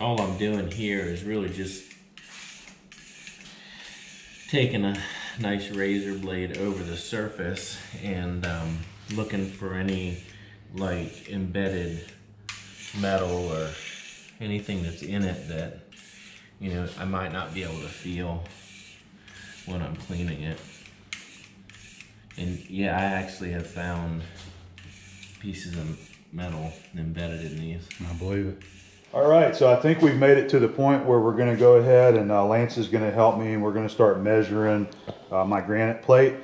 all I'm doing here is really just taking a nice razor blade over the surface and looking for any like embedded metal or anything that's in it that, you know, I might not be able to feel when I'm cleaning it. And yeah, I actually have found pieces of metal embedded in these. I believe it. All right, so I think we've made it to the point where we're going to go ahead and Lance is going to help me, and we're going to start measuring my granite plate,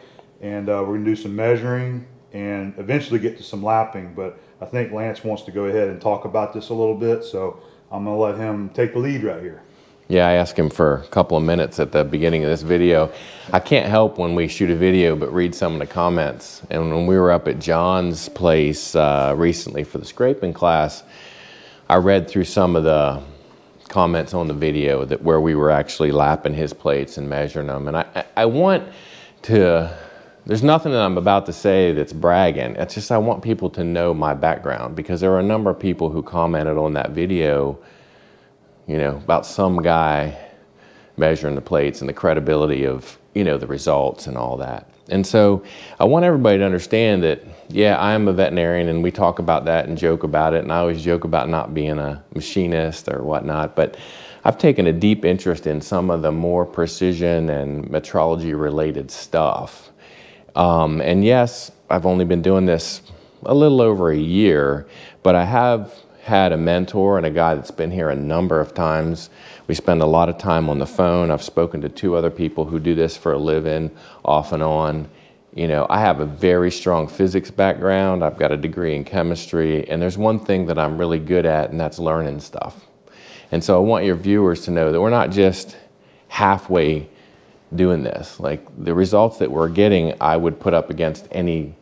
and we're going to do some measuring and eventually get to some lapping. But I think Lance wants to go ahead and talk about this a little bit, so I'm going to let him take the lead right here. Yeah, I asked him for a couple of minutes at the beginning of this video. I can't help when we shoot a video but read some of the comments. And when we were up at John's place recently for the scraping class, I read through some of the comments on the video that where we were actually lapping his plates and measuring them. And I want to, there's nothing that I'm about to say that's bragging. It's just I want people to know my background, because there were a number of people who commented on that video, you know, about some guy measuring the plates and the credibility of, you know, the results and all that. And so I want everybody to understand that, yeah, I am a veterinarian and we talk about that and joke about it. And I always joke about not being a machinist or whatnot, but I've taken a deep interest in some of the more precision and metrology related stuff. And yes, I've only been doing this a little over a year, but I have had a mentor and a guy that's been here a number of times. We spend a lot of time on the phone. I've spoken to two other people who do this for a living off and on. You know, I have a very strong physics background. I've got a degree in chemistry, and there's one thing that I'm really good at, and that's learning stuff. And so I want your viewers to know that we're not just halfway doing this. Like, the results that we're getting, I would put up against any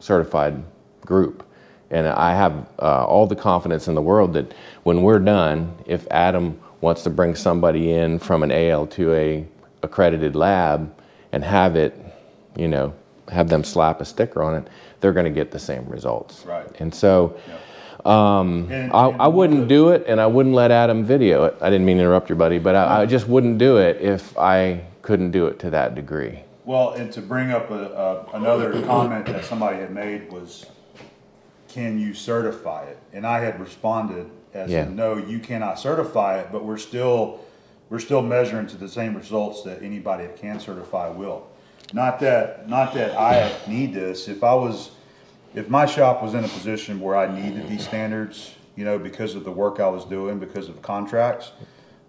certified group. And I have all the confidence in the world that when we're done, if Adam wants to bring somebody in from an AL2A accredited lab and have it, you know, have them slap a sticker on it, they're going to get the same results. Right. And so I wouldn't do it, and I wouldn't let Adam video it. I didn't mean to interrupt you, buddy, but I just wouldn't do it if I couldn't do it to that degree. Well, and to bring up another comment that somebody had made was, can you certify it? And I had responded as, yeah, no, you cannot certify it, but we're still measuring to the same results that anybody that can certify will. Not that I need this. If my shop was in a position where I needed these standards, you know, because of the work I was doing, because of contracts,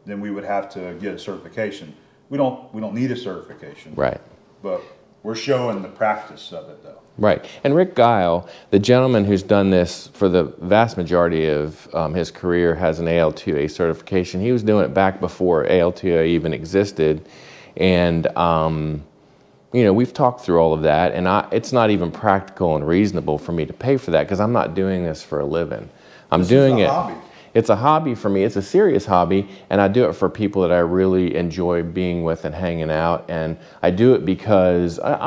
then we would have to get a certification. We don't need a certification. Right. But we're showing the practice of it, though. Right. And Rick Guile, the gentleman who's done this for the vast majority of his career, has an AL2A certification. He was doing it back before AL2A even existed. And, you know, we've talked through all of that. And it's not even practical and reasonable for me to pay for that, because I'm not doing this for a living. I'm doing it. This is a hobby. It's a hobby for me. It's a serious hobby, and I do it for people that I really enjoy being with and hanging out. And I do it because I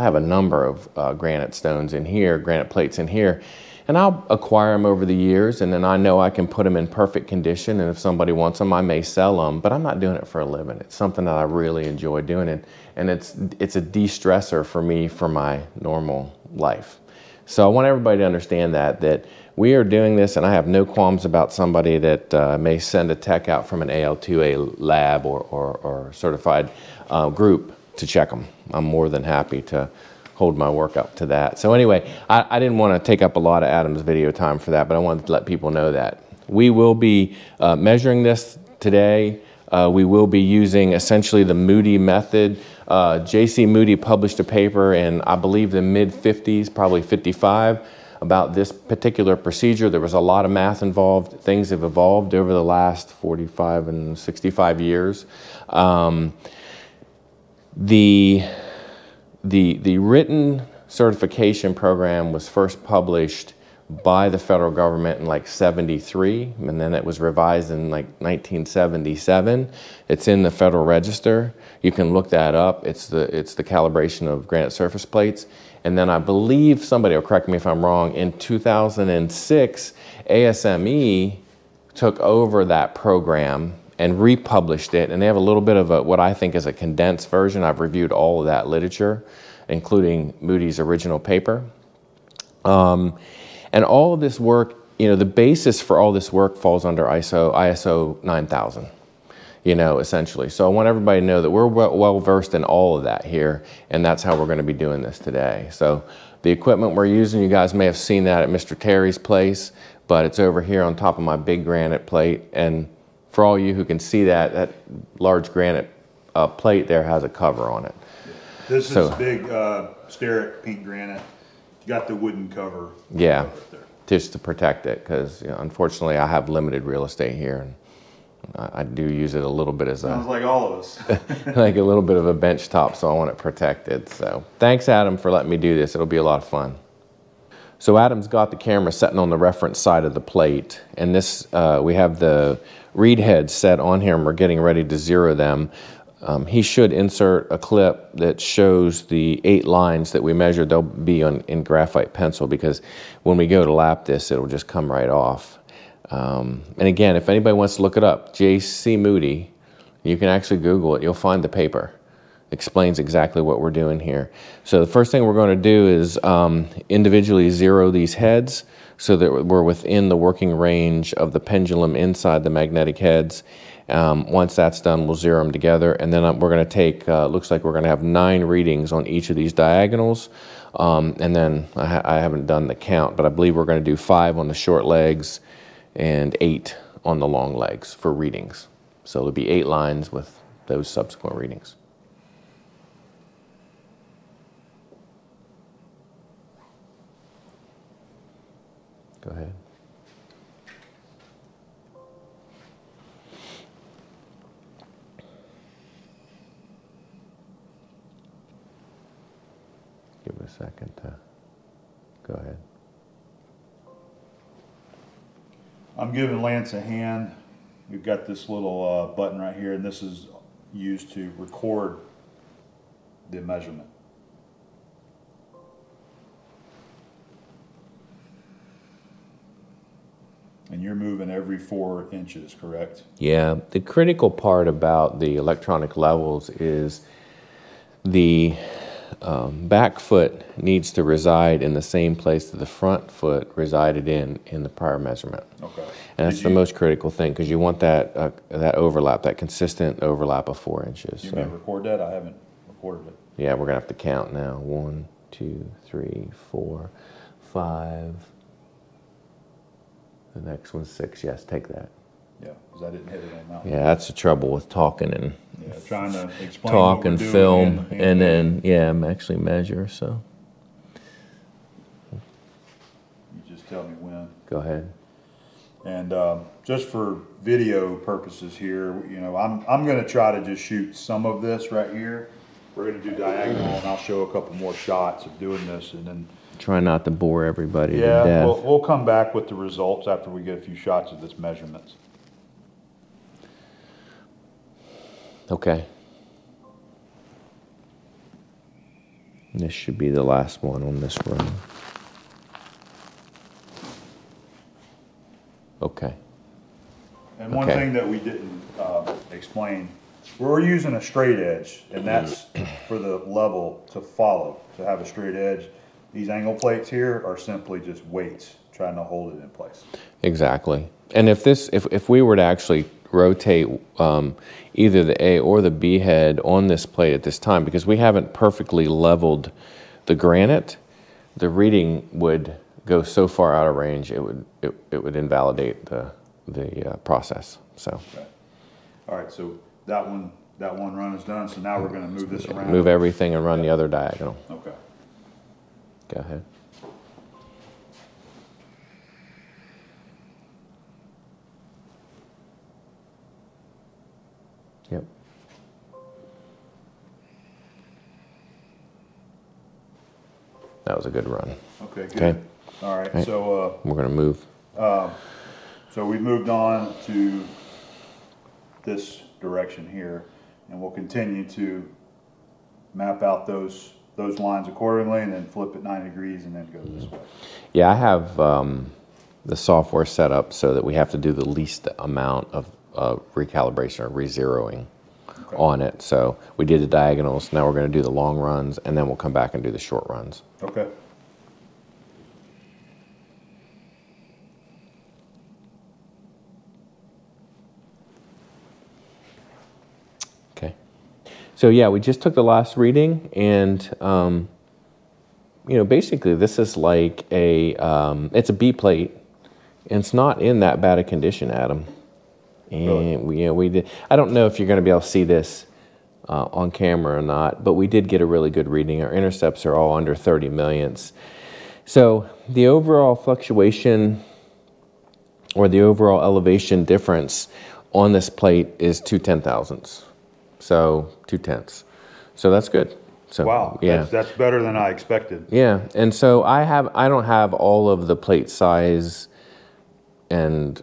have a number of granite stones in here, granite plates in here, and I'll acquire them over the years, and then I know I can put them in perfect condition, and if somebody wants them, I may sell them, but I'm not doing it for a living. It's something that I really enjoy doing, and it's a de-stressor for me for my normal life. So I want everybody to understand that we are doing this, and I have no qualms about somebody that may send a tech out from an AL2A lab or certified group to check them. I'm more than happy to hold my work up to that. So anyway, I didn't want to take up a lot of Adam's video time for that, but I wanted to let people know that. We will be measuring this today. We will be using essentially the Moody method. J.C. Moody published a paper in, I believe, the mid-50s, probably 55, about this particular procedure. There was a lot of math involved. Things have evolved over the last 45 and 65 years. The written certification program was first published by the federal government in like 73, and then it was revised in like 1977. It's in the Federal Register. You can look that up. It's the calibration of granite surface plates. And then I believe, somebody will correct me if I'm wrong, in 2006, ASME took over that program and republished it. And they have a little bit of a, what I think is a condensed version. I've reviewed all of that literature, including Moody's original paper. And all of this work, you know, the basis for all this work falls under ISO 9000, you know, essentially. So I want everybody to know that we're well-versed in all of that here, and that's how we're going to be doing this today. So the equipment we're using, you guys may have seen that at Mr. Terry's place, but it's over here on top of my big granite plate. And for all you who can see that, that large granite plate there has a cover on it. This is big steric pink granite. Got the wooden cover. Yeah, right there, just to protect it, because, you know, unfortunately I have limited real estate here, and I do use it a little bit as a... Sounds like all of us. Like a little bit of a bench top, so I want it protected. So thanks, Adam, for letting me do this. It'll be a lot of fun. So Adam's got the camera sitting on the reference side of the plate, and this we have the reed heads set on here, and we're getting ready to zero them. He should insert a clip that shows the 8 lines that we measured. They'll be in graphite pencil, because when we go to lap this, it'll just come right off. And again, if anybody wants to look it up, J.C. Moody, you can actually Google it. You'll find the paper. Explains exactly what we're doing here. So the first thing we're going to do is individually zero these heads so that we're within the working range of the pendulum inside the magnetic heads. Once that's done, we'll zero them together, and then we're going to take, looks like we're going to have 9 readings on each of these diagonals, and then I haven't done the count, but I believe we're going to do 5 on the short legs and 8 on the long legs for readings. So it'll be 8 lines with those subsequent readings. Go ahead. Give it a second to go ahead. I'm giving Lance a hand. We've got this little button right here, and this is used to record the measurement. And you're moving every 4 inches, correct? Yeah. The critical part about the electronic levels is the back foot needs to reside in the same place that the front foot resided in the prior measurement. Okay. And that's the most critical thing, because you want that that overlap, that consistent overlap of 4 inches. You may record that? I haven't recorded it. Yeah, we're going to have to count now. 1, 2, 3, 4, 5. The next one's 6. Yes, take that. Yeah, because I didn't hit it on that one. Yeah, that's the trouble with talking and trying to explain, talk and film, and then actually measure. So you just tell me when. Go ahead. And just for video purposes here, you know, I'm going to try to just shoot some of this right here. We're going to do diagonal, and I'll show a couple more shots of doing this, and then. Try not to bore everybody to death. We'll come back with the results after we get a few shots of this measurements. Okay. This should be the last one on this row. Okay. And one thing that we didn't explain, we're using a straight edge, and that's for the level to follow, to have a straight edge. These angle plates here are simply just weights trying to hold it in place. Exactly. And if this, if we were to actually rotate either the A or the B head on this plate at this time, because we haven't perfectly leveled the granite, the reading would go so far out of range it would invalidate the process. So. Okay. All right. So that one run is done. So now we're going to move this around. Move everything and run the other diagonal. Okay. Go ahead. Yep. That was a good run. Okay, good. Okay. All right, right. So we're going to move. So we've moved on to this direction here, and we'll continue to map out those lines accordingly, and then flip it 90 degrees, and then go this way. Yeah, I have the software set up so that we have to do the least amount of recalibration or re-zeroing on it. So we did the diagonals, now we're going to do the long runs, and then we'll come back and do the short runs. Okay. So yeah, we just took the last reading, and you know, basically this is like a it's a B plate, and it's not in that bad a condition, Adam. And really? we did. I don't know if you're going to be able to see this on camera or not, but we did get a really good reading. Our intercepts are all under 30 millionths. So the overall fluctuation or the overall elevation difference on this plate is 2 ten-thousandths. So 2 tenths. So that's good. So, wow, yeah. That's better than I expected. Yeah, and so I don't have all of the plate size and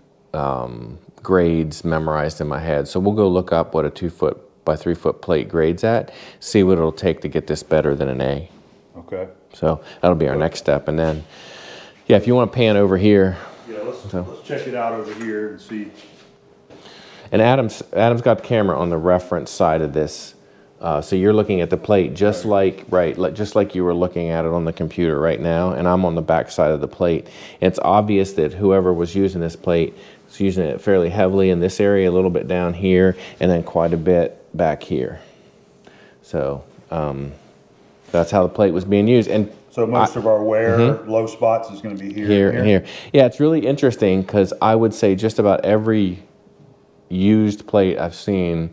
grades memorized in my head. So we'll go look up what a 2-foot by 3-foot plate grades at, see what it'll take to get this better than an A. Okay. So that'll be our next step. And then, yeah, if you want to pan over here. Yeah, let's check it out over here and see. And Adam's got the camera on the reference side of this, so you're looking at the plate just like just like you were looking at it on the computer right now, and I'm on the back side of the plate. And it's obvious that whoever was using this plate was using it fairly heavily in this area, a little bit down here, and then quite a bit back here. So that's how the plate was being used. And so most of our wear, low spots is going to be here and here. Yeah, it's really interesting because I would say just about every used plate I've seen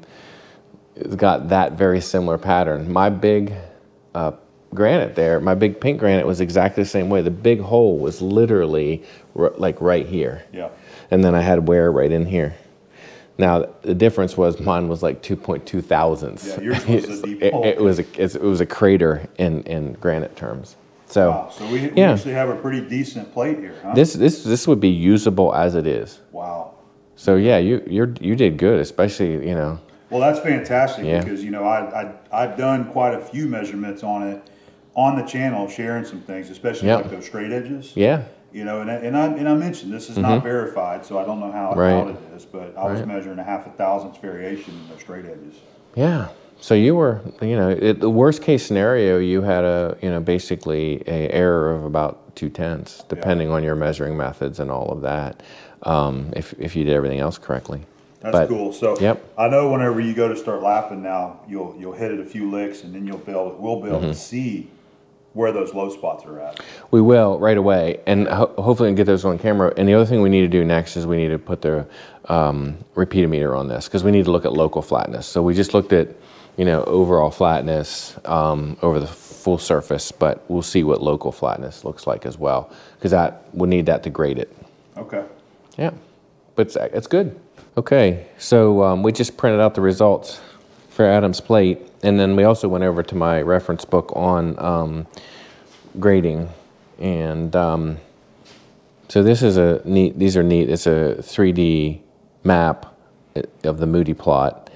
has got that very similar pattern. My big granite there, my big pink granite was exactly the same way. The big hole was literally like right here. Yeah. And then I had wear right in here. Now the difference was mine was like 2.2 thousandths. Yeah, yours was a deep hole. It was a crater in granite terms. So, wow. So we actually have a pretty decent plate here, huh? This would be usable as it is. Wow. So yeah, you did good, especially, you know. Well, that's fantastic because, you know, I've done quite a few measurements on it on the channel, sharing some things, especially like those straight edges. Yeah. You know, and I mentioned this is not verified, so I don't know how out it is, but I was measuring a 0.5 thousandths variation in those straight edges. Yeah. So you were, you know, the worst case scenario, you had basically an error of about 2 tenths, depending on your measuring methods and all of that. If you did everything else correctly. That's cool. So I know whenever you go to start lapping now, you'll hit it a few licks, and then we'll be able to see where those low spots are at. We will right away, and hopefully get those on camera. And the other thing we need to do next is we need to put the repeatometer on this because we need to look at local flatness. So we just looked at overall flatness over the full surface, but we'll see what local flatness looks like as well because we'll need that to grade it. Okay. Yeah, but it's good. Okay, so we just printed out the results for Adam's plate, and then we also went over to my reference book on grading, and so this is a neat. These are neat. It's a 3D map of the Moody plot,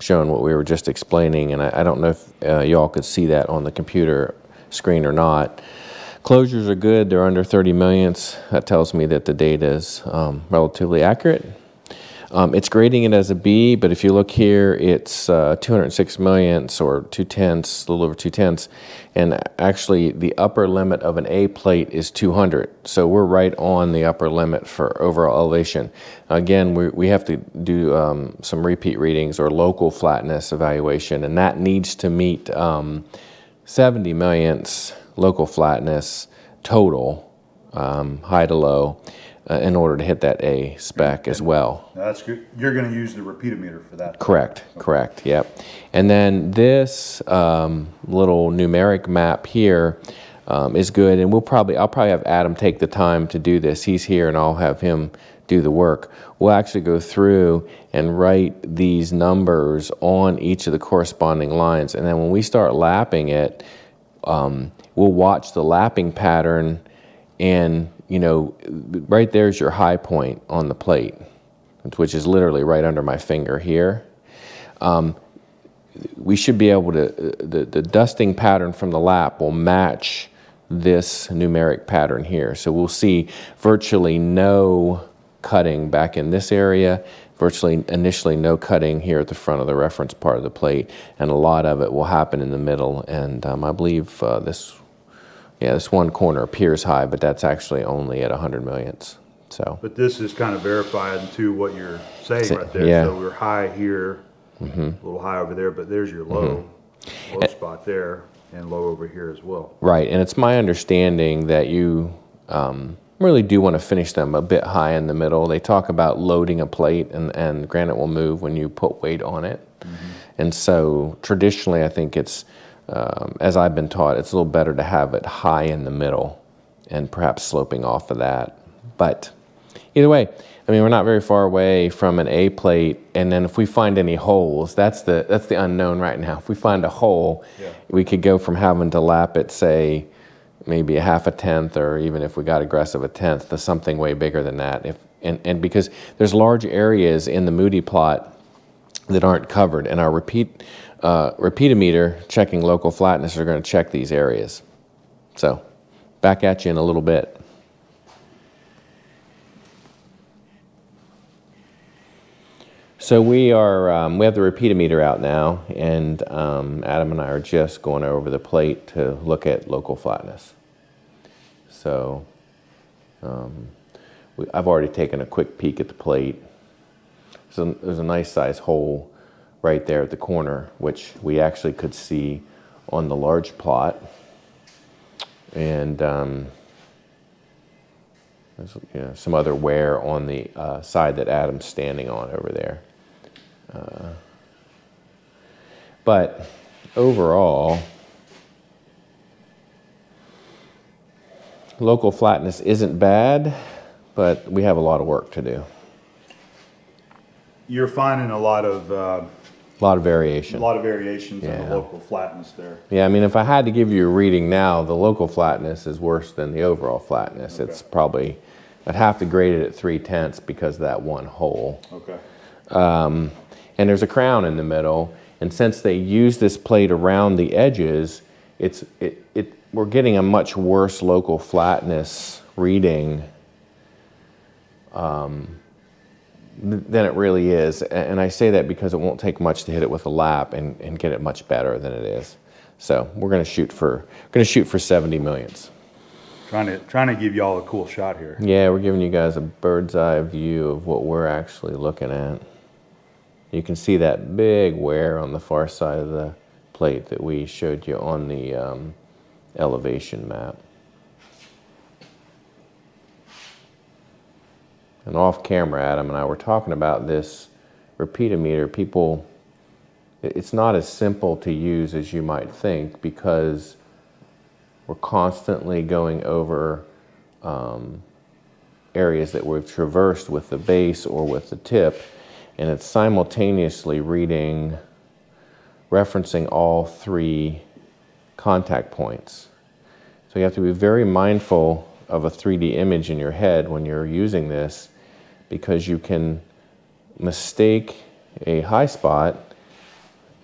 showing what we were just explaining, and I don't know if y'all could see that on the computer screen or not. Closures are good, they're under 30 millionths. That tells me that the data is relatively accurate. It's grading it as a B, but if you look here, it's 206 millionths or 2 tenths, a little over 2 tenths. And actually the upper limit of an A plate is 200. So we're right on the upper limit for overall elevation. Again, we have to do some repeat readings or local flatness evaluation, and that needs to meet 70 millionths local flatness total, high to low, in order to hit that A spec as well. That's good. You're going to use the repeatometer for that. Correct. Okay. Correct. Yep. And then this little numeric map here is good, and I'll probably have Adam take the time to do this. He's here, and I'll have him do the work. We'll actually go through and write these numbers on each of the corresponding lines, and then when we start lapping it. We'll watch the lapping pattern And, you know, right there's your high point on the plate, which is literally right under my finger here. We should be able to, the dusting pattern from the lap will match this numeric pattern here. So we'll see virtually no cutting back in this area, virtually initially no cutting here at the front of the reference part of the plate, and a lot of it will happen in the middle. And I believe this one corner appears high, but that's actually only at 100 millionths. So. But this is kind of verified to what you're saying right there. Yeah. So we're high here, a little high over there, but there's your low, spot there, and low over here as well. Right, and it's my understanding that you really do want to finish them a bit high in the middle. They talk about loading a plate, and granite will move when you put weight on it. And so traditionally, I think it's, as I've been taught, it's a little better to have it high in the middle and perhaps sloping off of that. But either way, I mean, we're not very far away from an A plate, and then if we find any holes, that's the unknown right now. If we find a hole, we could go from having to lap it, say, maybe a half a tenth, or even if we got aggressive a tenth, to something way bigger than that. And because there's large areas in the Moody plot that aren't covered, and our repeatometer checking local flatness are going to check these areas. So back at you in a little bit. So we are, we have the repeatometer out now, and Adam and I are just going over the plate to look at local flatness. So I've already taken a quick peek at the plate. So there's a nice size hole right there at the corner, which we actually could see on the large plot. And there's some other wear on the side that Adam's standing on over there. But overall, local flatness isn't bad, but we have a lot of work to do. You're finding a lot of variation. A lot of variations in the local flatness there. Yeah, I mean, if I had to give you a reading now, the local flatness is worse than the overall flatness. Okay. It's probably, I'd have to grade it at 3/10 because of that one hole. Okay. And there's a crown in the middle, and since they use this plate around the edges, we're getting a much worse local flatness reading than it really is. And I say that because it won't take much to hit it with a lap and get it much better than it is. So we're going to shoot for 70 millionths. Trying to give y'all a cool shot here. Yeah, we're giving you guys a bird's eye view of what we're actually looking at. You can see that big wear on the far side of the plate that we showed you on the elevation map. And off camera, Adam and I were talking about this repeatometer. People, it's not as simple to use as you might think, because we're constantly going over areas that we've traversed with the base or with the tip, and it's simultaneously referencing all three contact points. So you have to be very mindful of a 3D image in your head when you're using this, because you can mistake a high spot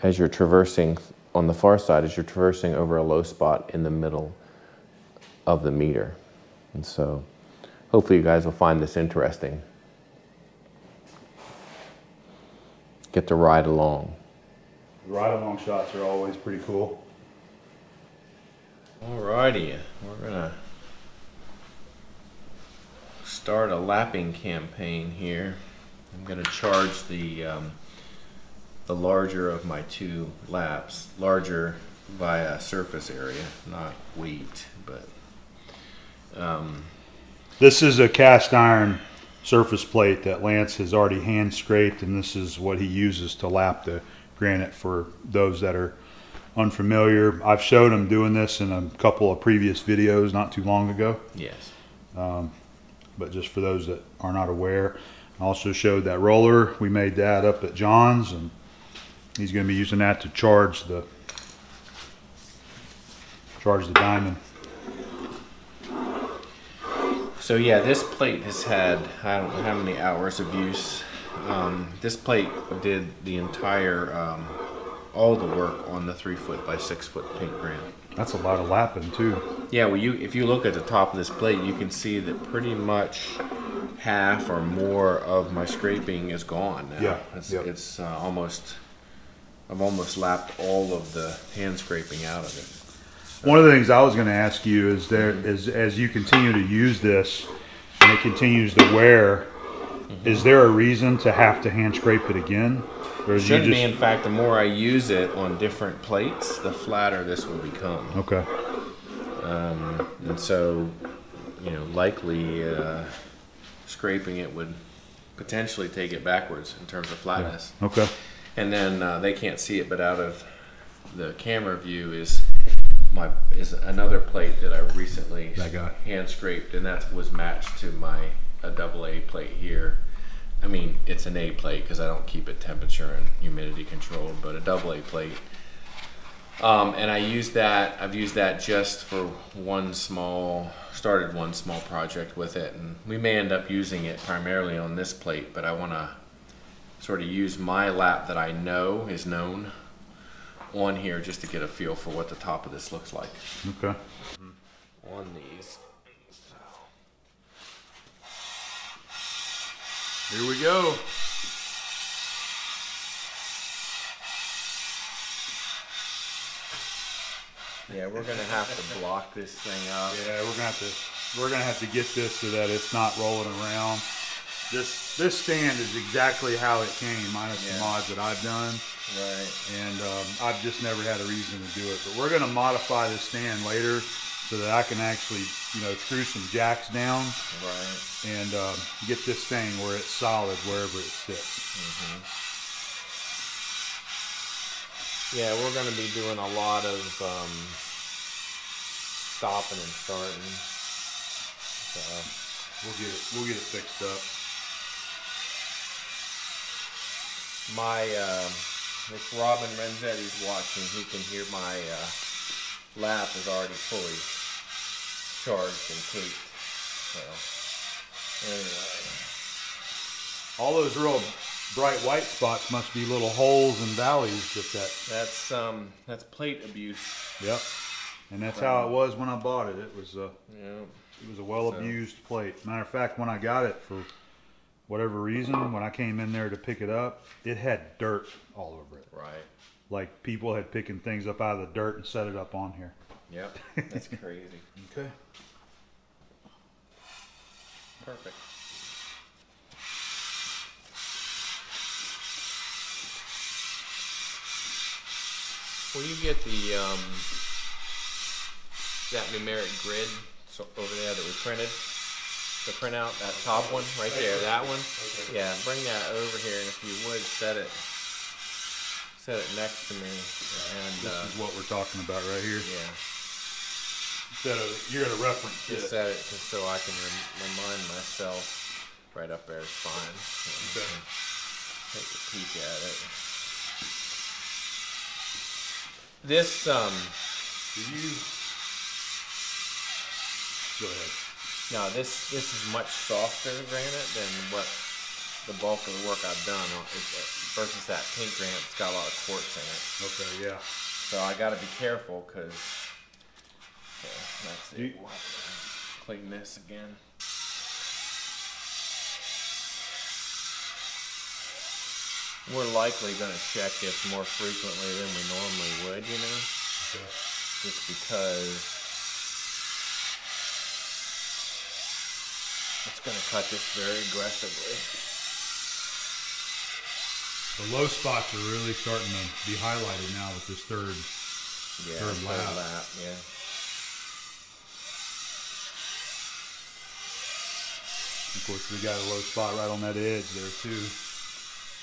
as you're traversing on the far side as you're traversing over a low spot in the middle of the meter. And so hopefully you guys will find this interesting. Get to ride along. The ride along shots are always pretty cool. Alrighty, we're gonna start a lapping campaign here. I'm going to charge the larger of my two laps, larger via surface area, not weight, but... this is a cast iron surface plate that Lance has already hand scraped, and this is what he uses to lap the granite for those that are unfamiliar. I've showed him doing this in a couple of previous videos not too long ago. Yes. But just for those that are not aware, I also showed that roller. We made that up at John's, and he's going to be using that to charge the diamond. So yeah, this plate has had, I don't know how many hours of use. This plate did the entire, all the work on the 3-foot by 6-foot pink granite. That's a lot of lapping too. Yeah, well, if you look at the top of this plate, you can see that pretty much half or more of my scraping is gone now. Yeah, it's almost, I've almost lapped all of the hand scraping out of it. One of the things I was going to ask you is as you continue to use this and it continues to wear, is there a reason to have to hand scrape it again? Or is Shouldn't you just... be. In fact, the more I use it on different plates, the flatter this will become. Okay. And so, you know, likely scraping it would potentially take it backwards in terms of flatness. Yeah. Okay. And then they can't see it, but out of the camera view is another plate that I recently hand scraped, and that was matched to my AA plate here. I mean, it's an A plate because I don't keep it temperature and humidity controlled, but a AA plate. And I used that. I've used that just for one small project with it, and we may end up using it primarily on this plate. But I want to sort of use my lap that I know is known on here just to get a feel for what the top of this looks like. Okay. On these. So. Here we go. Yeah, we're gonna have to block this thing up. Yeah, we're gonna have to get this so that it's not rolling around. This stand is exactly how it came, minus the mods that I've done. Right. And I've just never had a reason to do it. But we're going to modify this stand later so that I can actually, you know, screw some jacks down. Right. And get this thing where it's solid wherever it sits. Yeah, we're going to be doing a lot of stopping and starting. So we'll get it fixed up. My, if Robin Renzetti's watching, he can hear my lap is already fully charged and caked. So, anyway. All those real bright white spots must be little holes and valleys. That's plate abuse. Yep. And that's how it was when I bought it. It was a well-abused plate. Matter of fact, when I got it for whatever reason, when I came in there to pick it up, it had dirt all over it. Right. Like people had picking things up out of the dirt and set it up on here. Yep. That's crazy. Okay. Perfect. Will you get the that numeric grid over there that we printed? The printout, that top one right there, that one. Okay. Yeah, bring that over here, and if you would, set it next to me. And this is what we're talking about right here. Yeah. You're gonna reference this. Set it just so I can remind myself. Right up there is fine. Okay. Take a peek at it. This Go ahead. Now this is much softer granite than what the bulk of the work I've done versus that pink granite that's got a lot of quartz in it. Okay, yeah. So I got to be careful because let's see. Clean this again. We're likely going to check this more frequently than we normally would, you know, just because. It's going to cut this very aggressively. The low spots are really starting to be highlighted now with this third lap. Yeah. Of course, we got a low spot right on that edge there too.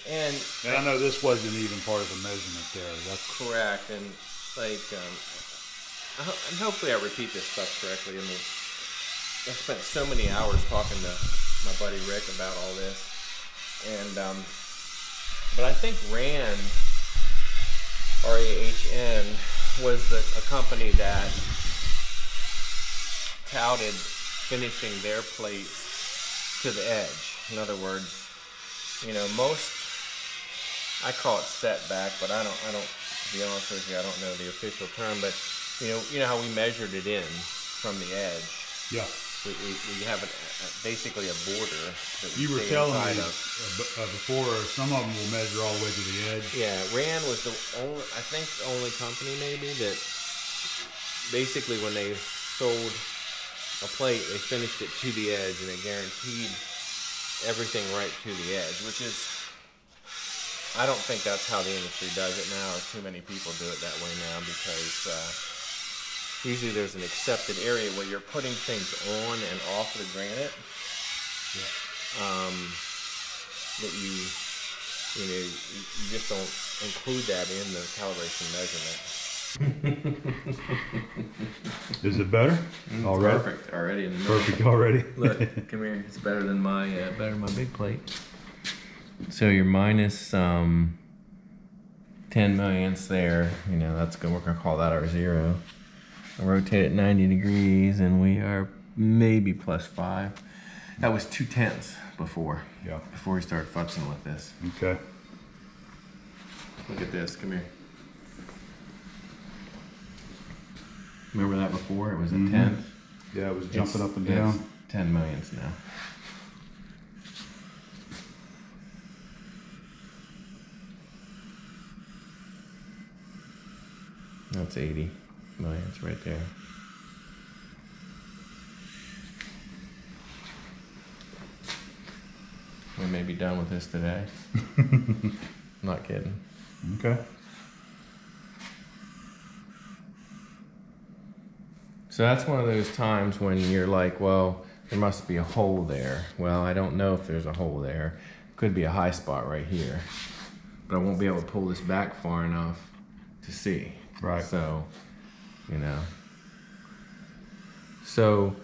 And I know this wasn't even part of the measurement there. That's correct. And like, and hopefully I repeat this stuff correctly. I mean, I spent so many hours talking to my buddy Rick about all this, and but I think Rand, RAHN, was a company that touted finishing their plates to the edge. In other words, you know, most, I call it setback, but I don't, to be honest with you, I don't know the official term, but you know how we measured it in from the edge. Yeah. We have basically a border that we were telling me before. Some of them will measure all the way to the edge. Yeah, Rand was the only, I think, the only company maybe that basically when they sold a plate, they finished it to the edge and they guaranteed everything right to the edge, which is, I don't think that's how the industry does it now, or too many people do it that way now, because usually there's an accepted area where you're putting things on and off the granite. Yeah. That you just don't include that in the calibration measurement. Is it better? All right. Perfect already. In the middle. Perfect already. Look, come here. It's better than my big plate. So you're minus 10 millionths there. You know, that's good. We're gonna call that our zero. Rotate it 90 degrees, and we are maybe plus 5. That was 0.2 before. Yeah. Before we started futzing with this. Okay. Look at this. Come here. Remember that before? It was a 10th. Yeah, it was jumping up and down. It's 10 millionths now. That's 80 millions right there. We may be done with this today. Not kidding. Okay. So that's one of those times when you're like, well, there must be a hole there. Well, I don't know if there's a hole there. Could be a high spot right here, but I won't be able to pull this back far enough to see. Right. So, you know. So,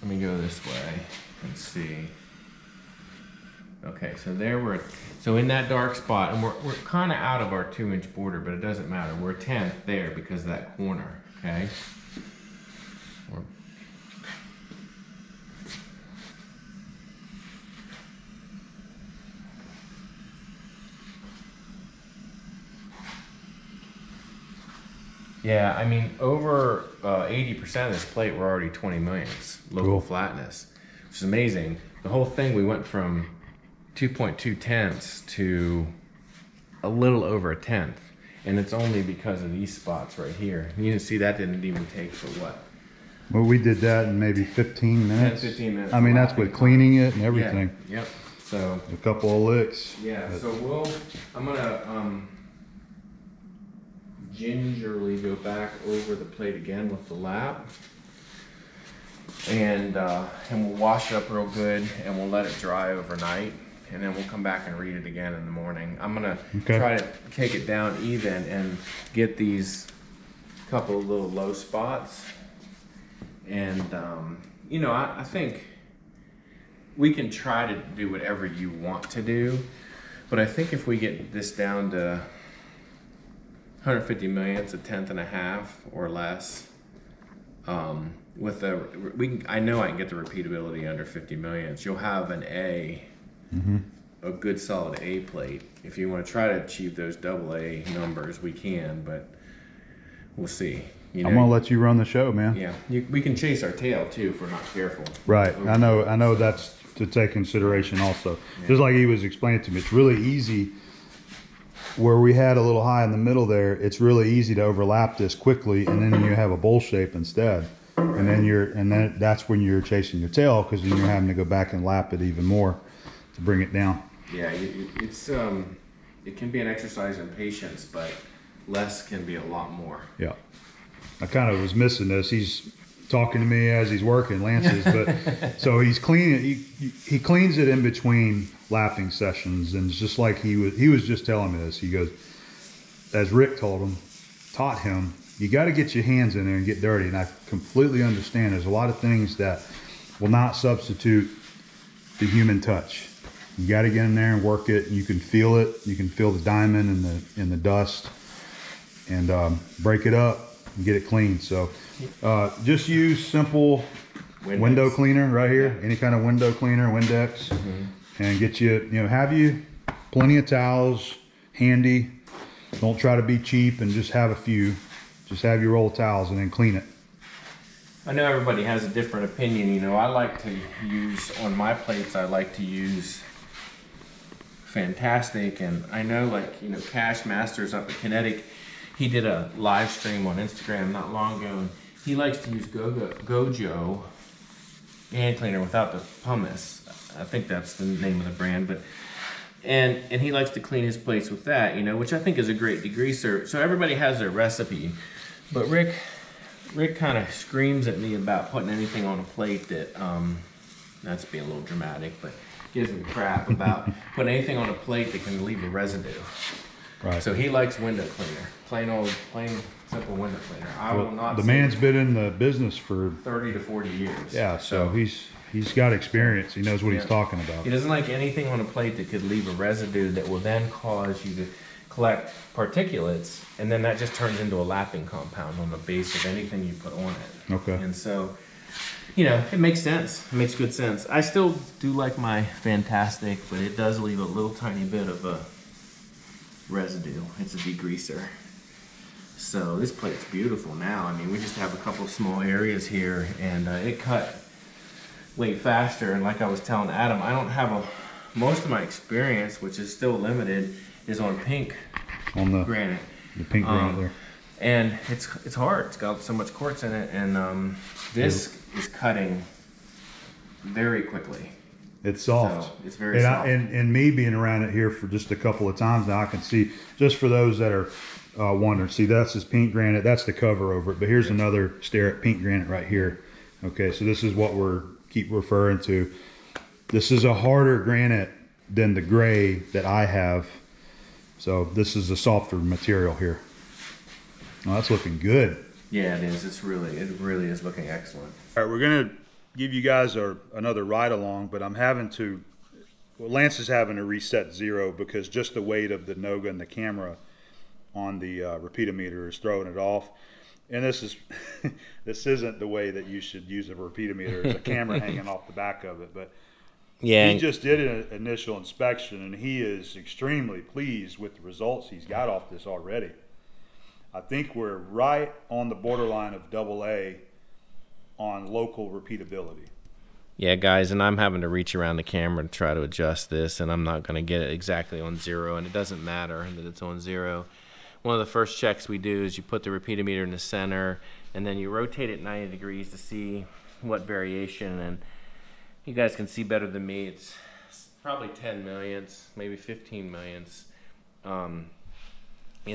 let me go this way and see. Okay, so there we're, so in that dark spot, and we're kind of out of our 2-inch border, but it doesn't matter. We're 10th there because of that corner, okay? Yeah, I mean, over 80% of this plate were already 20 millionths local flatness, which is amazing. The whole thing, we went from 2.2 tenths to a little over a 10th, and it's only because of these spots right here. You can see that didn't even take for what? Well, we did that in maybe 15 minutes. 10, 15 minutes. I mean, that's with cleaning it and everything. Yeah, yep. So a couple of licks. Yeah. But. So I'm gonna gingerly go back over the plate again with the lap, and we'll wash it up real good, and we'll let it dry overnight, and then we'll come back and read it again in the morning. I'm gonna try to take it down even and get these couple of little low spots. And, you know, I think we can try to do whatever you want to do, but I think if we get this down to 150 millionths, a 10.5 or less, with the, I know I can get the repeatability under 50 millionths. You'll have an A, a good solid A plate. If you want to try to achieve those AA numbers, we can, but we'll see. You know, I'm gonna let you run the show, man. Yeah, we can chase our tail too if we're not careful. Right, okay. I know that's to take consideration also. Yeah. Just like he was explaining to me, it's really easy where we had a little high in the middle there. It's really easy to overlap this quickly, and then you have a bowl shape instead, and then that's when you're chasing your tail, because then you're having to go back and lap it even more to bring it down. Yeah, it's it can be an exercise in patience, but less can be a lot more. Yeah. I kind of was missing this. He's talking to me as he's working, Lance is, but so he's cleaning. He cleans it in between lapping sessions, and it's just like he was just telling me this. He goes, as Rick taught him, you got to get your hands in there and get dirty. And I completely understand. There's a lot of things that will not substitute the human touch. You got to get in there and work it. You can feel it. You can feel the diamond and the dust, and break it up. Get it clean. So just use simple Windex. Window cleaner right here, any kind of window cleaner, Windex, and get you, have you plenty of towels handy. Don't try to be cheap and just have a few. Just have your old towels and then clean it. I know everybody has a different opinion. I like to use, on my plates, I like to use Fantastic. And I know, like, Cash Masters up at Kinetic, he did a live stream on Instagram not long ago. And he likes to use Gojo hand cleaner without the pumice. I think that's the name of the brand. But and he likes to clean his plates with that, which I think is a great degreaser. So everybody has their recipe. But Rick kind of screams at me about putting anything on a plate that, that's being a little dramatic, but gives him crap about putting anything on a plate that can leave a residue. Right. So he likes window cleaner, plain simple window cleaner. The man's been in the business for 30 to 40 years. Yeah, so he's got experience. He knows what he's talking about. He doesn't like anything on a plate that could leave a residue that will then cause you to collect particulates, and then that just turns into a lapping compound on the base of anything you put on it. Okay. And so, it makes sense. It makes good sense. I still do like my Fantastic, but it does leave a little tiny bit of a residue. It's a degreaser. So this plate's beautiful now. I mean, we just have a couple small areas here, and it cut way faster. And like I was telling Adam, I don't have most of my experience, which is still limited, is on pink granite. The pink granite there. And it's hard. It's got so much quartz in it, and this is cutting very quickly. It's soft. So it's very soft. And me being around it here for just a couple of times now, I can see, just for those that are wondering, see, that's this pink granite. That's the cover over it. But here's another stare at pink granite right here. Okay, so this is what we're keep referring to. This is a harder granite than the gray that I have. So this is a softer material here. Well, that's looking good. Yeah, it is. It really is looking excellent. All right, we're gonna give you guys another ride along, but I'm having to, Lance is having to reset zero because just the weight of the NOGA and the camera on the repeatometer is throwing it off. And this is, this isn't the way that you should use a repeatometer. It's a camera hanging off the back of it, but. Yeah. He just did an initial inspection, and he is extremely pleased with the results he's got off this already. I think we're right on the borderline of AA on local repeatability. Yeah, guys, and I'm having to reach around the camera to try to adjust this, and I'm not going to get it exactly on zero, and it doesn't matter that it's on zero. One of the first checks we do is you put the repeatometer in the center, and then you rotate it 90 degrees to see what variation, and you guys can see better than me. It's probably 10 millionths, maybe 15 millionths in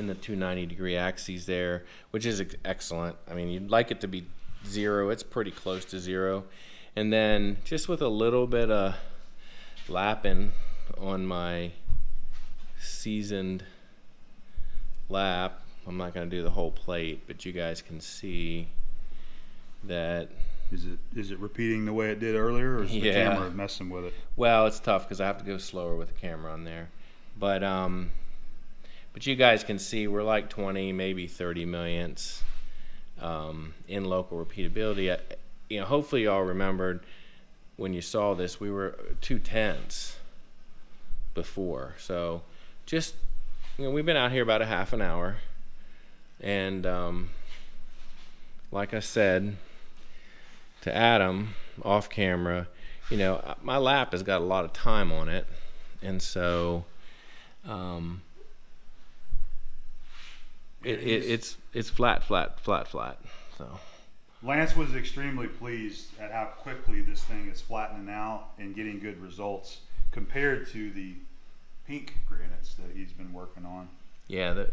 the 290 degree axes there, which is excellent. I mean, you'd like it to be zero. It's pretty close to zero. And then just with a little bit of lapping on my seasoned lap, I'm not going to do the whole plate, but you guys can see that. Is it repeating the way it did earlier, or is the camera messing with it? Well, it's tough because I have to go slower with the camera on there. But you guys can see we're like 20, maybe 30 millionths in local repeatability. Hopefully y'all remembered when you saw this, we were 2/10 before. So just, we've been out here about a half an hour. And like I said to Adam off camera, my lap has got a lot of time on it, and so it's flat. So Lance was extremely pleased at how quickly this thing is flattening out and getting good results compared to the pink granites that he's been working on. Yeah,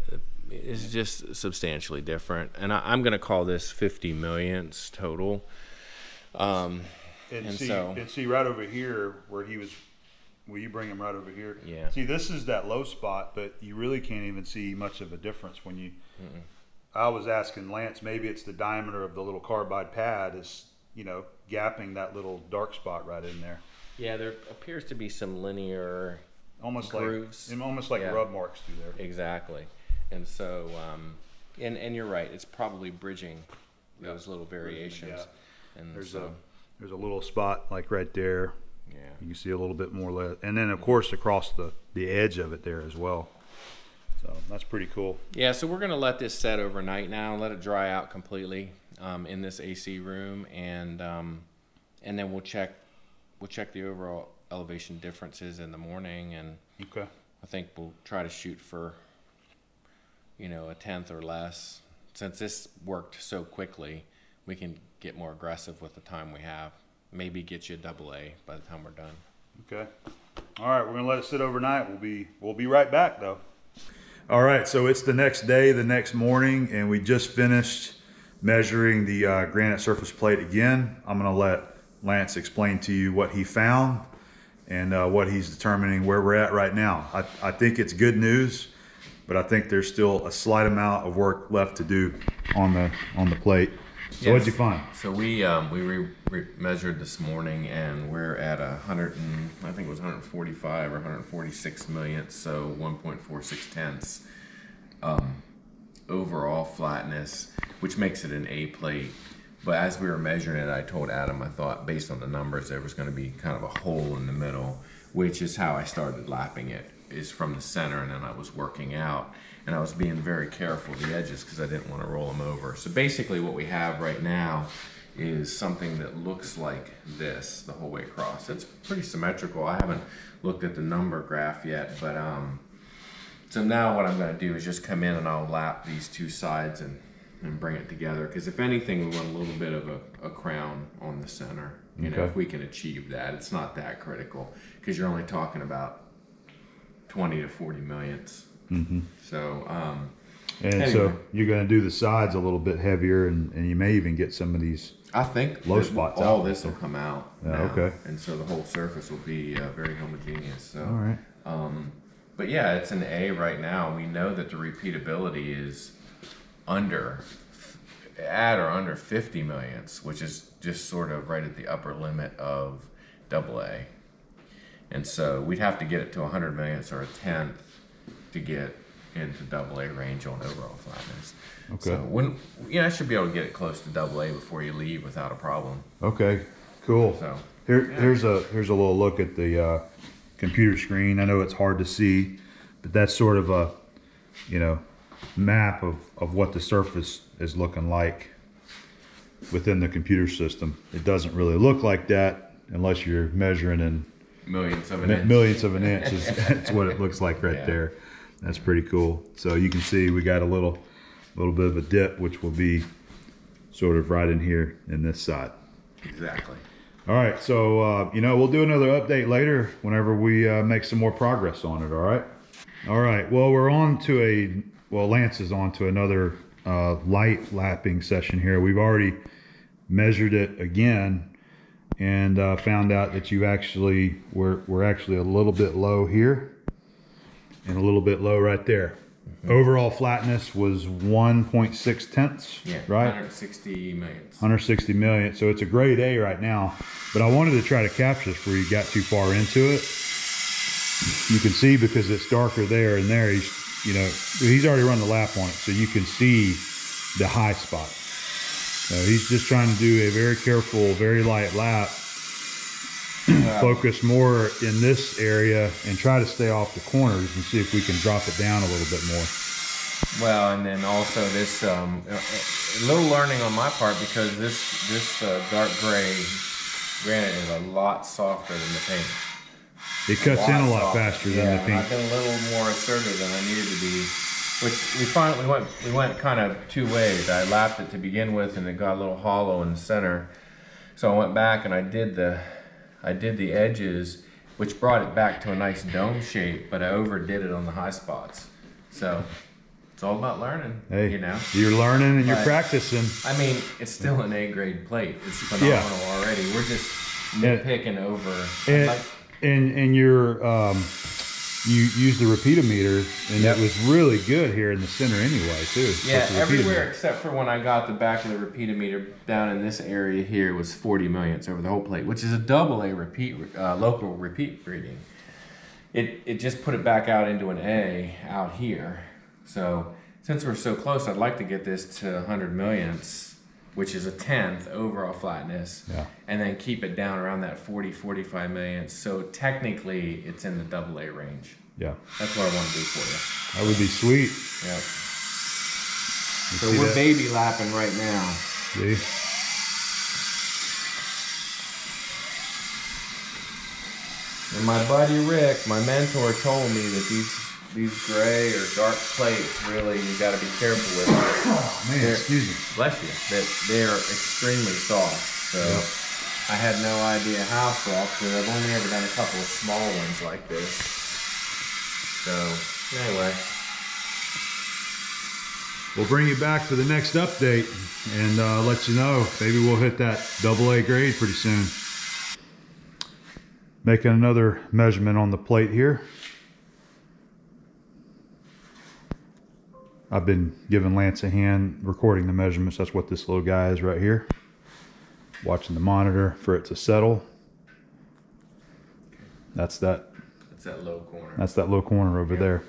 it's just substantially different, and I'm gonna call this 50 millionths total. And see right over here where he was, will you bring him right over here? Yeah. See, this is that low spot, but you really can't even see much of a difference when you, I was asking Lance, maybe it's the diameter of the little carbide pad is, gapping that little dark spot right in there. Yeah. There appears to be some linear grooves. Almost like rub marks through there. Exactly. And so, and you're right. It's probably bridging those little variations. Yeah. And there's so, There's a little spot like right there. Yeah. You can see a little bit more lead. And then, of course, across the edge of it there as well. So that's pretty cool. Yeah, so we're going to let this set overnight now, let it dry out completely in this AC room. And then we'll check the overall elevation differences in the morning. And okay. I think we'll try to shoot for, you know, a tenth or less. Since this worked so quickly, we can get more aggressive with the time we have. Maybe get you a AA by the time we're done. Okay. All right, we're gonna let it sit overnight. We'll be right back though. All right, so it's the next day, the next morning, and we just finished measuring the granite surface plate again. I'm gonna let Lance explain to you what he found and what he's determining where we're at right now. I think it's good news, but I think there's still a slight amount of work left to do on the plate. So yes. What'd you find? So we measured this morning, and we're at 145 or 146 millionths, so 1.46 tenths overall flatness, which makes it an A plate. But as we were measuring it, I told Adam I thought based on the numbers there was going to be kind of a hole in the middle, which is how I started lapping it, is from the center, and then I was working out. And I was being very careful of the edges because I didn't want to roll them over. So basically what we have right now is something that looks like this the whole way across. It's pretty symmetrical. I haven't looked at the number graph yet, but so now what I'm going to do is just come in and I'll lap these two sides and bring it together, because if anything we want a little bit of a crown on the center. You know, if we can achieve that, it's not that critical because you're only talking about 20 to 40 millionths. Mm-hmm. So, anyway. So you're going to do the sides a little bit heavier, and you may even get some of these. I think low spots. All out. This will come out. Yeah, okay. And so the whole surface will be very homogeneous. So, all right. But yeah, it's an A right now. We know that the repeatability is at or under 50 millionths, which is just sort of right at the upper limit of AA. And so we'd have to get it to 100 millionths or a tenth to get into AA range on overall flatness. Okay. So when, you know, I should be able to get it close to AA before you leave without a problem. Okay, cool. So here's a little look at the computer screen. I know it's hard to see, but that's sort of a, you know, map of what the surface is looking like within the computer system. It doesn't really look like that unless you're measuring in millionths of an inch. Millionths of an inch is that's what it looks like right there. That's pretty cool. So you can see we got a little bit of a dip, which will be sort of right in here in this side. Exactly. All right. So, you know, we'll do another update later whenever we make some more progress on it. All right. All right. Well, we're on to Lance is on to another light lapping session here. We've already measured it again and found out that we're actually a little bit low here and a little bit low right there. Mm-hmm. Overall flatness was 1.6 tenths, yeah, right? 160 millionths. 160 millionths, so it's a grade A right now, but I wanted to try to capture this before you got too far into it. You can see because it's darker there and there, he's already run the lap on it, so you can see the high spot. He's just trying to do a very careful, very light lap, focus more in this area and try to stay off the corners and see if we can drop it down a little bit more. Well, and then also this, a little learning on my part, because this dark gray granite is a lot softer than the paint. It cuts in a lot faster than the paint. I've been a little more assertive than I needed to be. Which we went kind of two ways. I lapped it to begin with, and it got a little hollow in the center. So I went back and I did the edges, which brought it back to a nice dome shape. But I overdid it on the high spots. So it's all about learning. Hey, you know, you're learning and you're practicing. I mean, it's still an A grade plate. It's phenomenal already. We're just nitpicking over. And you're. You use the repeatometer, and it was really good here in the center anyway, too. Yeah, everywhere except for when I got the back of the repeatometer down in this area here was 40 millionths over the whole plate, which is a AA repeat, local repeat reading. It just put it back out into an A out here. So since we're so close, I'd like to get this to 100 millionths which is a tenth overall flatness, and then keep it down around that 40, 45 millionths. So technically it's in the AA range. Yeah. That's what I want to do for you. That would be sweet. Yeah. So we're baby lapping right now. See? And my buddy Rick, my mentor, told me that these gray or dark plates, really, you got to be careful with. Oh man, excuse me. Bless you. That they're extremely soft. So I had no idea how soft, because I've only ever done a couple of small ones like this. So anyway, we'll bring you back for the next update and let you know. Maybe we'll hit that AA grade pretty soon. Making another measurement on the plate here. I've been giving Lance a hand recording the measurements. That's what this little guy is right here. Watching the monitor for it to settle. That's that. That's that low corner. That's that low corner over there.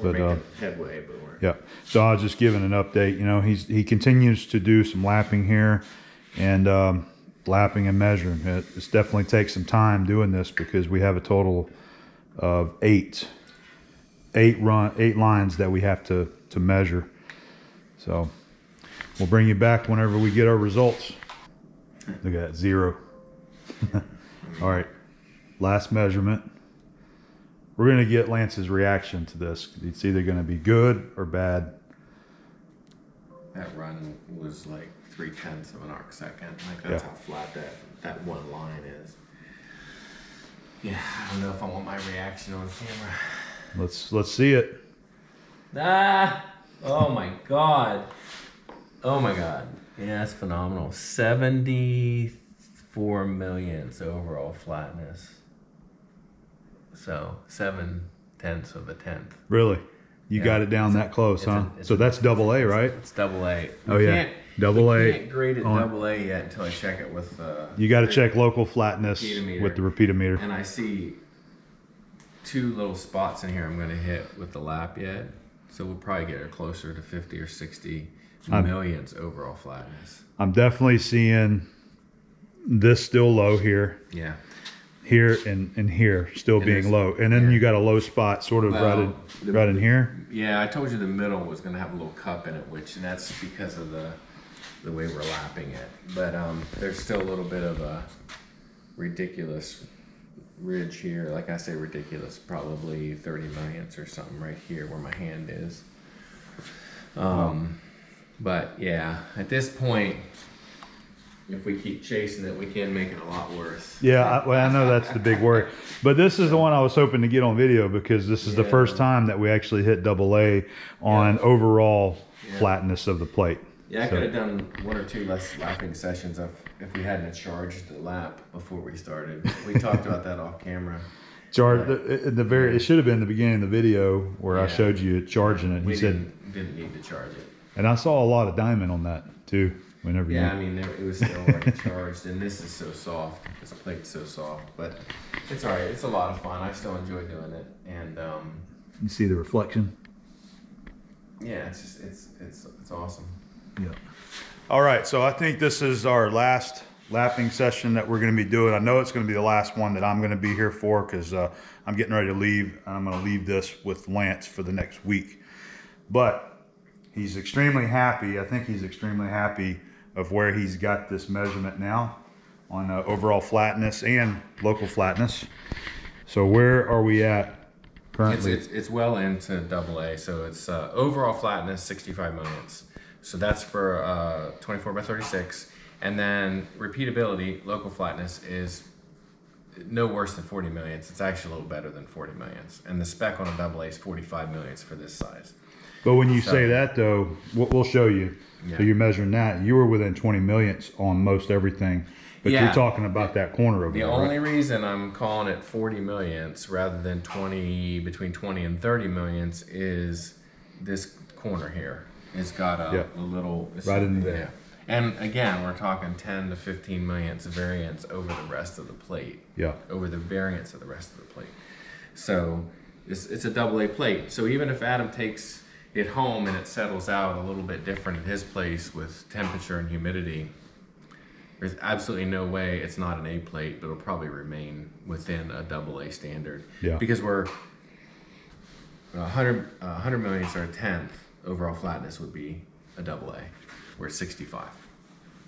We're but headway, but we're... Yeah. So I was just giving an update. You know, he continues to do some lapping here, and lapping and measuring. It's definitely takes some time doing this because we have a total of eight lines that we have to measure. So we'll bring you back whenever we get our results. Look at that, 0. All right, last measurement. We're gonna get Lance's reaction to this. It's either gonna be good or bad. That run was like 3/10 of an arc second. Like that's how flat that one line is. Yeah, I don't know if I want my reaction on camera. Let's see it. Ah! Oh my God. Oh my God. Yeah, that's phenomenal. 74 millionths overall flatness. So 7/10 of a tenth. Really? You got it down that close, huh? So that's AA, right? It's AA. Oh yeah. AA. You can't grade it AA yet until I check it with you got to check local flatness with the repeatometer. And I see two little spots in here I'm going to hit with the lap yet. So we'll probably get her closer to 50 or 60 millionths overall flatness. I'm definitely seeing this still low here. Yeah. Here and here still being low. And then you got a low spot sort of right in here. Yeah, I told you the middle was going to have a little cup in it, and that's because of the way we're lapping it. But there's still a little bit of a ridiculous ridge here. Like I say ridiculous, probably 30 millionths or something right here where my hand is. But yeah, at this point, if we keep chasing it, we can make it a lot worse. Yeah, well, I know that's the big worry. But this is the one I was hoping to get on video because this is the first time that we actually hit AA on overall flatness of the plate. Yeah, I could have done one or two less lapping sessions if we hadn't charged the lap before we started. We talked about that off camera. Charge it should have been the beginning of the video where I showed you charging it. We didn't need to charge it. And I saw a lot of diamond on that too. Whenever I mean it was still like charged, and this is so soft. This plate's so soft, but it's all right. It's a lot of fun. I still enjoy doing it, and you see the reflection. Yeah, it's just it's awesome. Yeah. All right, so I think this is our last lapping session that we're going to be doing. I know it's going to be the last one that I'm going to be here for because I'm getting ready to leave. I'm going to leave this with Lance for the next week, but he's extremely happy. I think he's extremely happy of where he's got this measurement now on overall flatness and local flatness. So where are we at? Currently, it's well into AA, so it's overall flatness 65 millionths. So that's for 24 by 36. And then repeatability, local flatness is no worse than 40 millionths. It's actually a little better than 40 millionths. And the spec on a AA is 45 millionths for this size. But when you say that though, we'll show you. Yeah. So you're measuring that. You were within 20 millionths on most everything. But you're talking about that corner over there. The only reason I'm calling it 40 millionths rather than 20, between 20 and 30 millionths is this corner here. It's got a little right in there, and again we're talking 10 to 15 millionths variance over the rest of the plate. Yeah, over the variance of the rest of the plate. So it's a AA plate. So even if Adam takes at home and it settles out a little bit different at his place with temperature and humidity, there's absolutely no way it's not an A plate, but it'll probably remain within a AA standard. Yeah. Because we're 100 millionths or a tenth overall flatness would be a AA. We're 65.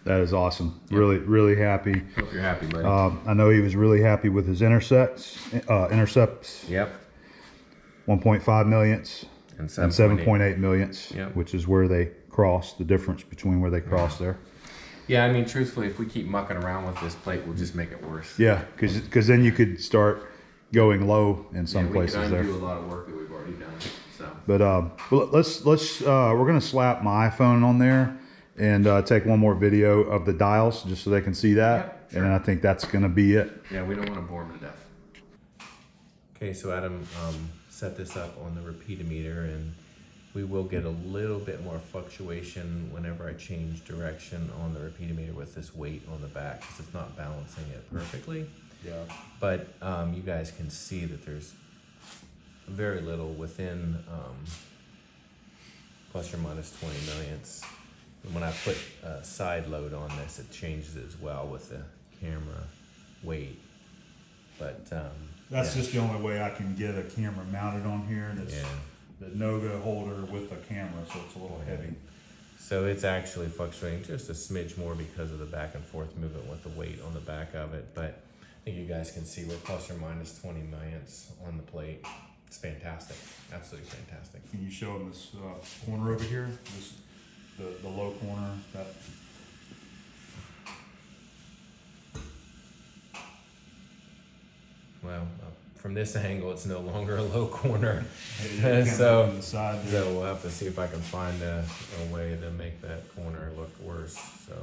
That is awesome. Yep. Really, really happy. Hope you're happy, buddy. I know he was really happy with his intercepts. Yep. 1.5 millionths and 7.8 millionths, yep, which is where they cross, the difference between where they cross, yeah, there. Yeah, I mean, truthfully, if we keep mucking around with this plate, we'll just make it worse. Yeah, because then you could start going low in some places there. Yeah, we could undo a lot of work that we've already done. So. But we're gonna slap my iPhone on there and take one more video of the dials just so they can see that, yep, sure, and then I think that's gonna be it. Yeah, we don't want to bore them to death. Okay, so Adam set this up on the repeatometer, and we will get a little bit more fluctuation whenever I change direction on the repeatometer with this weight on the back, because it's not balancing it perfectly. Yeah. But you guys can see that there's very little within plus or minus 20 millionths. And when I put a side load on this, it changes as well with the camera weight. But that's, yeah, just the only way I can get a camera mounted on here, and it's, yeah, the NOGA holder with the camera, so it's a little heavy. So it's actually fluctuating just a smidge more because of the back and forth movement with the weight on the back of it. But I think you guys can see we're plus or minus 20 millionths on the plate. It's fantastic, absolutely fantastic. Can you show them this corner over here? This, the low corner. That. Well, from this angle, it's no longer a low corner. So, we'll have to see if I can find a way to make that corner look worse. So,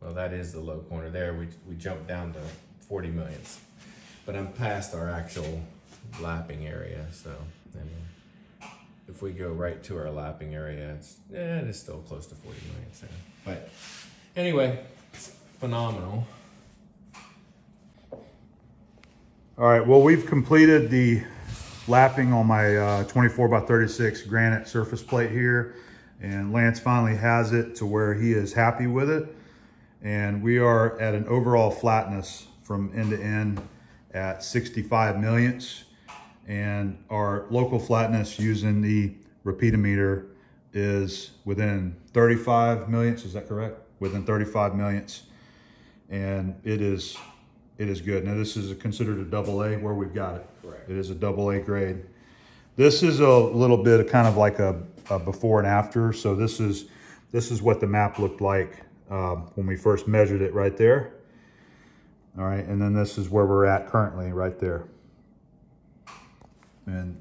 well, that is the low corner there. We jumped down to 40 millionths, but I'm past our actual lapping area. So, I mean, if we go right to our lapping area, it is still close to 40 millionths there. But anyway, it's phenomenal. All right, well, we've completed the lapping on my 24x36 granite surface plate here, and Lance finally has it to where he is happy with it. And we are at an overall flatness from end to end at 65 millionths. And our local flatness using the repeatometer is within 35 millionths, is that correct? Within 35 millionths, and it is good. Now this is considered a AA where we've got it. Correct. It is a AA grade. This is a little bit of kind of like a before and after. So this is what the map looked like when we first measured it right there. All right, and then this is where we're at currently right there. And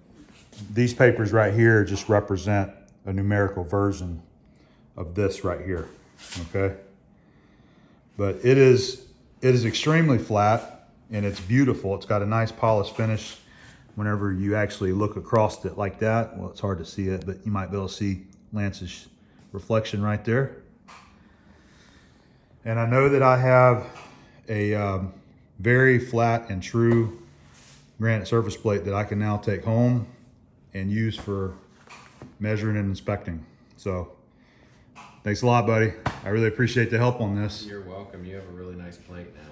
these papers right here just represent a numerical version of this right here, okay? But it is extremely flat, and it's beautiful. It's got a nice polished finish. Whenever you actually look across it like that, well, it's hard to see it, but you might be able to see Lance's reflection right there. And I know that I have a very flat and true granite surface plate that I can now take home and use for measuring and inspecting. So thanks a lot, buddy. I really appreciate the help on this. You're welcome. You have a really nice plate now.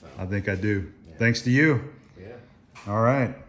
So. I think I do. Yeah. Thanks to you. Yeah. All right.